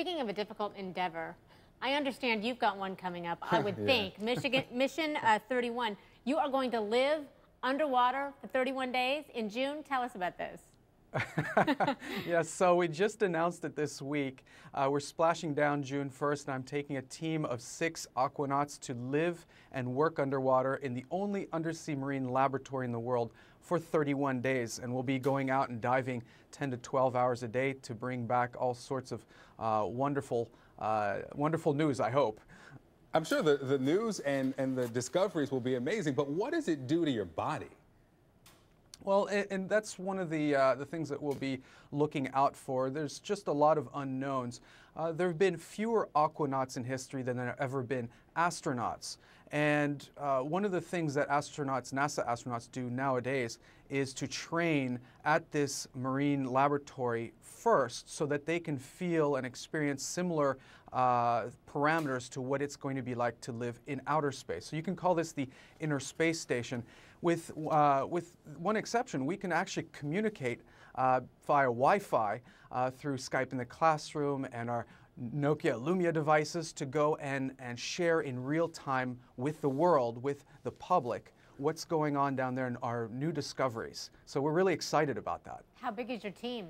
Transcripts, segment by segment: Speaking of a difficult endeavor, I understand you've got one coming up, I would think. Mission 31. You are going to live underwater for 31 days in June. Tell us about this. Yes, so we just announced it this week. We're splashing down June 1st, and I'm taking a team of 6 aquanauts to live and work underwater in the only undersea marine laboratory in the world for 31 days. And we'll be going out and diving 10 to 12 hours a day to bring back all sorts of wonderful news, I hope. I'm sure the news and the discoveries will be amazing, but what does it do to your body? Well, and that's one of the things that we'll be looking out for. There's just a lot of unknowns. There have been fewer aquanauts in history than there have ever been astronauts. And one of the things that astronauts, NASA astronauts, do nowadays is to train at this marine laboratory first so that they can feel and experience similar parameters to what it's going to be like to live in outer space. So you can call this the inner space station. With one exception, we can actually communicate via Wi-Fi through Skype in the classroom and our Nokia Lumia devices to go and share in real time with the world, with the public, what's going on down there and our new discoveries. So we're really excited about that. How big is your team?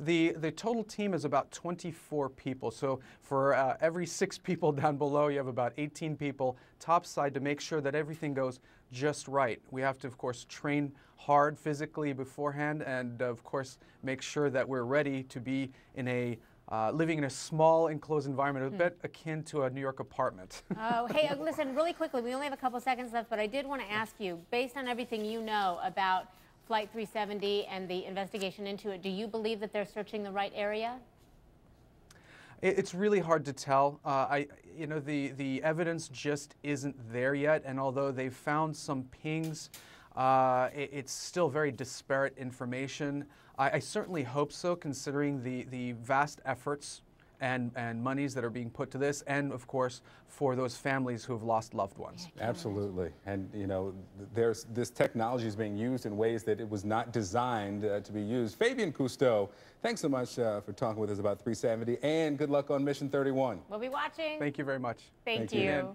The total team is about 24 people. So for every 6 people down below, you have about 18 people topside to make sure that everything goes just right. We have to, of course, train hard physically beforehand and, of course, make sure that we're ready to be in a living in a small enclosed environment, a bit akin to a New York apartment. Oh, hey, listen, really quickly, we only have a couple seconds left, but I did want to ask you, based on everything you know about Flight 370 and the investigation into it, do you believe that they're searching the right area? It's really hard to tell. You know, the evidence just isn't there yet, and although they've found some pings, it's still very disparate information. I certainly hope so, considering the vast efforts and monies that are being put to this, and of course for those families who have lost loved ones. Absolutely, and you know, there's this technology is being used in ways that it was not designed to be used. Fabien Cousteau, thanks so much for talking with us about 370, and good luck on Mission 31. We'll be watching. Thank you very much. Thank you.